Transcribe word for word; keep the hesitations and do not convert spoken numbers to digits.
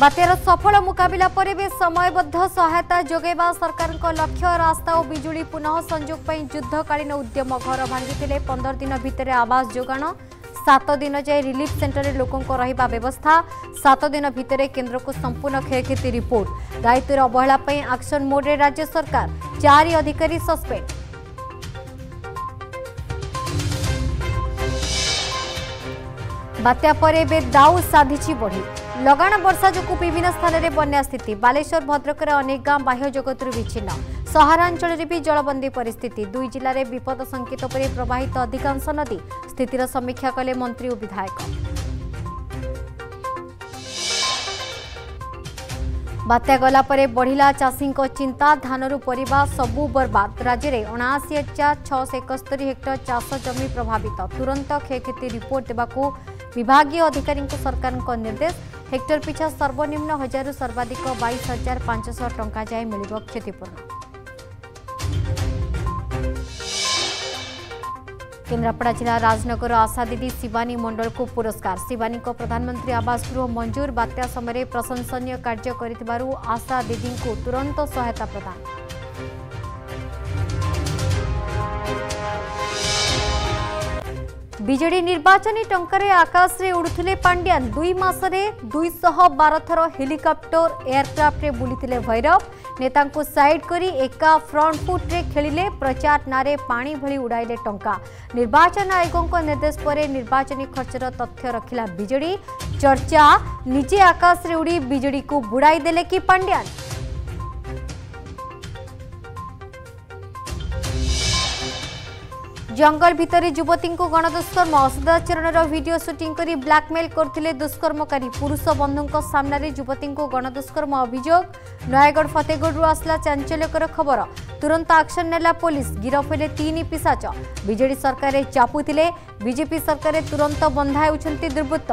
बात्यार सफल मुकाबला पर भी समयबद्ध सहायता जोगेबा सरकार को लक्ष्य। रास्ता और बिजुली पुनः संजोग पर युद्धकालीन उद्यम। घर भांगी पंदर दिन भितर आवास जोगाण। सात दिन जाए रिलीफ सेंटर में लोकों रहा व्यवस्था। सात दिन भितर केन्द्र को संपूर्ण क्षयक्षति रिपोर्ट। दायित्व अवहेला पर एक्शन मोड्रे राज्य सरकार। चारि अधिकारी सस्पेंड। बात्या परे बे दाऊ साधिछि बढ़ी। लगाण वर्षा जो विभिन्न स्थान में बन्या स्थिति। बालेश्वर भद्रकर अनेक गांव बाह्य जगत विच्छिन्न। सहरांचल में भी जलबंदी परिस्थिति। दुई जिले में विपद संकेत पर प्रवाहित अधिकांश नदी। स्थितिर समीक्षा कले मंत्री और विधायक। बात्या गला परे बढ़िला चाषी चिंता। धानरू परिबा सबू बर्बाद। राज्य में उनाशी हजार छह सौ इकहत्तर हेक्टर चाष जमी प्रभावित। तुरंत क्षयक्षति रिपोर्ट देवाकू विभागीय अधिकारी को सरकार को निर्देश। हेक्टर पिछा सर्वनिम्न हजार सर्वाधिक बाईस हजार पांच सौ टंका जाए मिल क्षतिपूर्ण। केन्द्रापड़ा जिला राजनगर आशा दीदी शिवानी मंडल को पुरस्कार। शिवानी को प्रधानमंत्री आवास गृह मंजूर। बात्या समय प्रशंसनीय कार्य करिथिबारु आशा दीदी को तुरंत सहायता प्रदान। बीजेडी निर्वाचनी टंकारे आकाश रे उड़ुथिले पांड्यान। दुई मासरे दो सौ बारह थर हेलिकॉप्टर एयरक्राफ्ट रे बुलिथिले भैरव। नेता को साइड करी एका फ्रंट फुट रे खेलिले। प्रचार नारे पानी भली उड़ाइले टंका। निर्वाचन आयोग को निर्देश पर निर्वाचन खर्चर तथ्य रखिला बीजेडी। चर्चा निजे आकाश रे उड़ी बीजेडी को बुड़ाई देले कि पांड्यान। जंगल भितरे युवती को गणदुष्कर्म। असदाचरण वीडियो शूटिंग करी ब्लैकमेल करथिले दुष्कर्मकारी। पुरुष बंधुों सामने युवती को गणदुष्कर्म अभियोग। नयगढ़ फतेहगढ़ आसला चांचल्यकर खबर। तुरंत एक्शन नेला पुलिस। गिरफ हेले तीन पिशाच। बीजेडी सरकार चापुथिले। बीजेपी सरकार तुरंत बंधाए उछंती दुर्वृत्त।